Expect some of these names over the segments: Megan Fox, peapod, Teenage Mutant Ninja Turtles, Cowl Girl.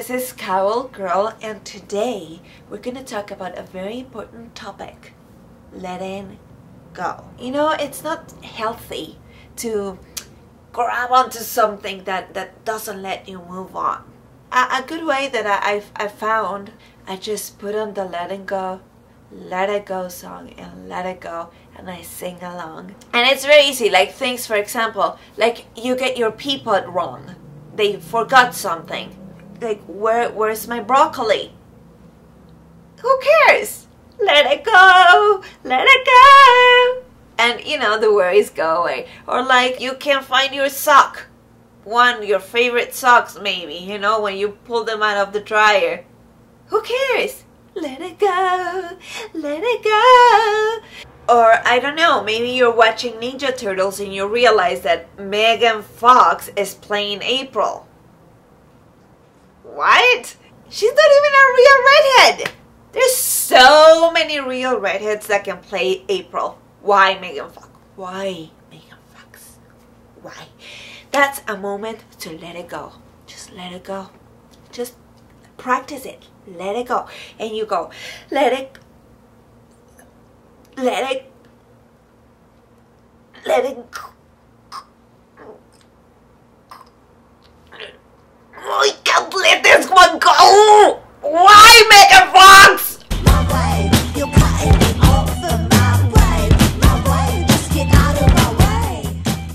This is Cowl Girl, and today we're going to talk about a very important topic: letting go. You know, it's not healthy to grab onto something that doesn't let you move on. A good way that I've found, I just put on the Let It Go song and let it go, and I sing along. And it's very easy, like things, for example, like you get your peapod wrong. They forgot something. Like, where's my broccoli? Who cares? Let it go! Let it go! And, you know, the worries go away. Or like, you can't find your sock. Your favorite socks, maybe, you know, when you pull them out of the dryer. Who cares? Let it go! Let it go! Or, I don't know, maybe you're watching Ninja Turtles and you realize that Megan Fox is playing April. What? She's not even a real redhead! There's so many real redheads that can play April. Why Megan Fox? Why Megan Fox? Why? That's a moment to let it go. Just let it go. Just practice it. Let it go. And you go, let it go. I can't let this one go! Why, Megan Fox? My way, you're cutting me off of my way, just get out of my way.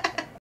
go!